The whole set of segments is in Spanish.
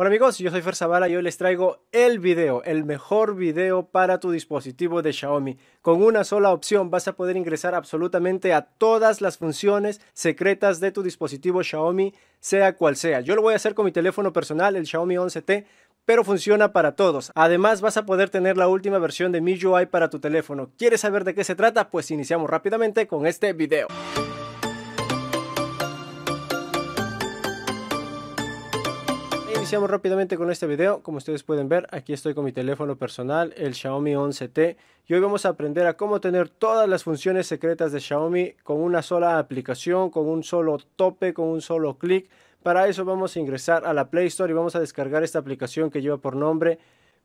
Hola amigos, yo soy Fer Zavala y hoy les traigo el video, el mejor video para tu dispositivo de Xiaomi. Con una sola opción vas a poder ingresar absolutamente a todas las funciones secretas de tu dispositivo Xiaomi, sea cual sea. Yo lo voy a hacer con mi teléfono personal, el Xiaomi 11T, pero funciona para todos. Además vas a poder tener la última versión de MIUI para tu teléfono. ¿Quieres saber de qué se trata? Pues iniciamos rápidamente con este video. Iniciamos rápidamente con este video. Como ustedes pueden ver, aquí estoy con mi teléfono personal, el Xiaomi 11T, y hoy vamos a aprender a cómo tener todas las funciones secretas de Xiaomi con una sola aplicación, con un solo tope, con un solo clic. Para eso vamos a ingresar a la Play Store y vamos a descargar esta aplicación que lleva por nombre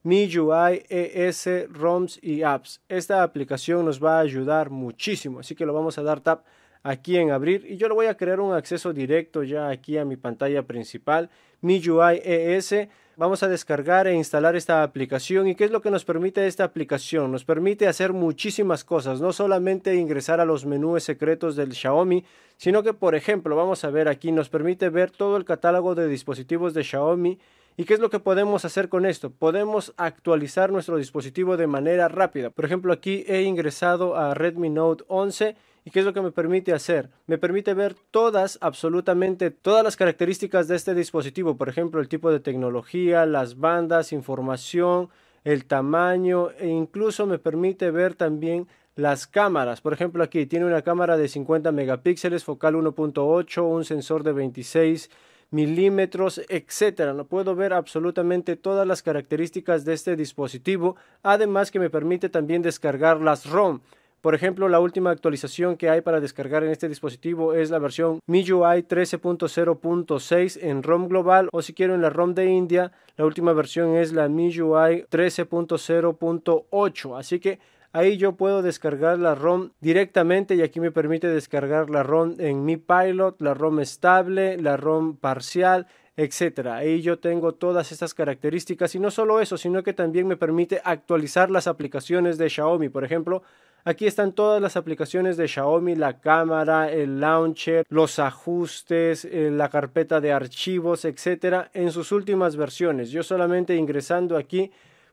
MIUI ES ROMS y Apps. Esta aplicación nos va a ayudar muchísimo, así que lo vamos a dar tap aquí en abrir, y yo le voy a crear un acceso directo ya aquí a mi pantalla principal, MIUI ES. Vamos a descargar e instalar esta aplicación. ¿Y qué es lo que nos permite esta aplicación? Nos permite hacer muchísimas cosas, no solamente ingresar a los menús secretos del Xiaomi, sino que, por ejemplo, vamos a ver aquí, nos permite ver todo el catálogo de dispositivos de Xiaomi. ¿Y qué es lo que podemos hacer con esto? Podemos actualizar nuestro dispositivo de manera rápida. Por ejemplo, aquí he ingresado a Redmi Note 11. ¿Y qué es lo que me permite hacer? Me permite ver todas, absolutamente todas las características de este dispositivo. Por ejemplo, el tipo de tecnología, las bandas, información, el tamaño, e incluso me permite ver también las cámaras. Por ejemplo, aquí tiene una cámara de 50 megapíxeles, focal 1.8, un sensor de 26 milímetros, etcétera. No puedo ver absolutamente todas las características de este dispositivo, además que me permite también descargar las ROM. Por ejemplo, la última actualización que hay para descargar en este dispositivo es la versión MIUI 13.0.6 en ROM global, o si quiero en la ROM de India, la última versión es la MIUI 13.0.8, así que ahí yo puedo descargar la ROM directamente, y aquí me permite descargar la ROM en Mi Pilot, la ROM estable, la ROM parcial, etcétera. Ahí yo tengo todas estas características, y no solo eso, sino que también me permite actualizar las aplicaciones de Xiaomi. Por ejemplo, aquí están todas las aplicaciones de Xiaomi, la cámara, el launcher, los ajustes, la carpeta de archivos, etcétera, en sus últimas versiones. Yo solamente ingresando aquí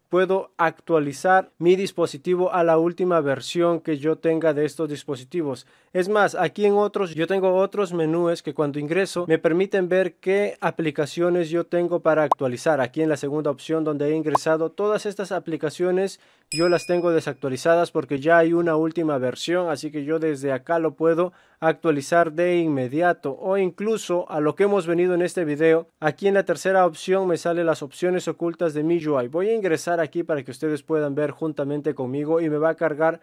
puedo actualizar mi dispositivo a la última versión que yo tenga de estos dispositivos. Es más, aquí en otros, yo tengo otros menús que cuando ingreso me permiten ver qué aplicaciones yo tengo para actualizar. Aquí en la segunda opción donde he ingresado, todas estas aplicaciones yo las tengo desactualizadas porque ya hay una última versión, así que yo desde acá lo puedo actualizar de inmediato. O incluso a lo que hemos venido en este video, aquí en la tercera opción me salen las opciones ocultas de MIUI. Voy a ingresar aquí para que ustedes puedan ver juntamente conmigo, y me va a cargar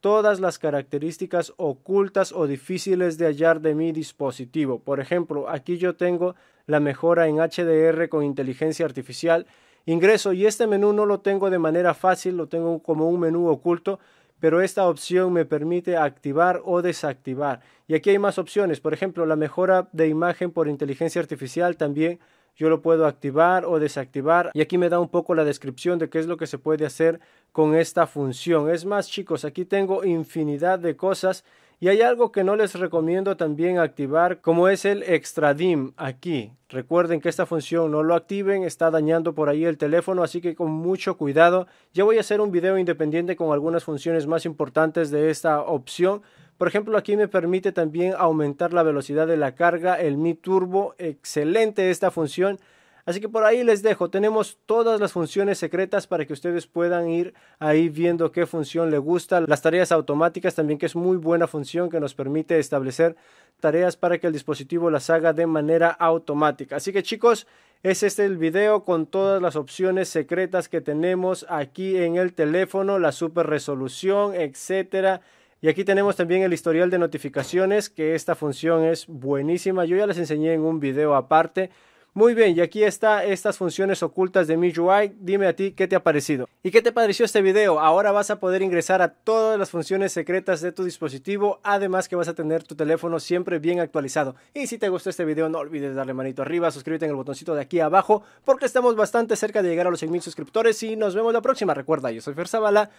todas las características ocultas o difíciles de hallar de mi dispositivo. Por ejemplo, aquí yo tengo la mejora en HDR con inteligencia artificial. Ingreso, y este menú no lo tengo de manera fácil, lo tengo como un menú oculto, pero esta opción me permite activar o desactivar. Y aquí hay más opciones, por ejemplo, la mejora de imagen por inteligencia artificial también yo lo puedo activar o desactivar, y aquí me da un poco la descripción de qué es lo que se puede hacer con esta función. Es más, chicos, aquí tengo infinidad de cosas, y hay algo que no les recomiendo también activar, como es el extra dim aquí. Recuerden que esta función no lo activen, está dañando por ahí el teléfono, así que con mucho cuidado. Ya voy a hacer un video independiente con algunas funciones más importantes de esta opción. Por ejemplo, aquí me permite también aumentar la velocidad de la carga, el Mi Turbo. Excelente esta función. Así que por ahí les dejo, tenemos todas las funciones secretas para que ustedes puedan ir ahí viendo qué función les gusta. Las tareas automáticas también, que es muy buena función, que nos permite establecer tareas para que el dispositivo las haga de manera automática. Así que chicos, es este el video con todas las opciones secretas que tenemos aquí en el teléfono, la super resolución, etcétera. Y aquí tenemos también el historial de notificaciones, que esta función es buenísima, yo ya les enseñé en un video aparte. Muy bien, y aquí están estas funciones ocultas de MIUI. Dime a ti qué te ha parecido. ¿Y qué te pareció este video? Ahora vas a poder ingresar a todas las funciones secretas de tu dispositivo, además que vas a tener tu teléfono siempre bien actualizado. Y si te gustó este video, no olvides darle manito arriba, suscríbete en el botoncito de aquí abajo, porque estamos bastante cerca de llegar a los 100.000 suscriptores, y nos vemos la próxima. Recuerda, yo soy Fer Zavala.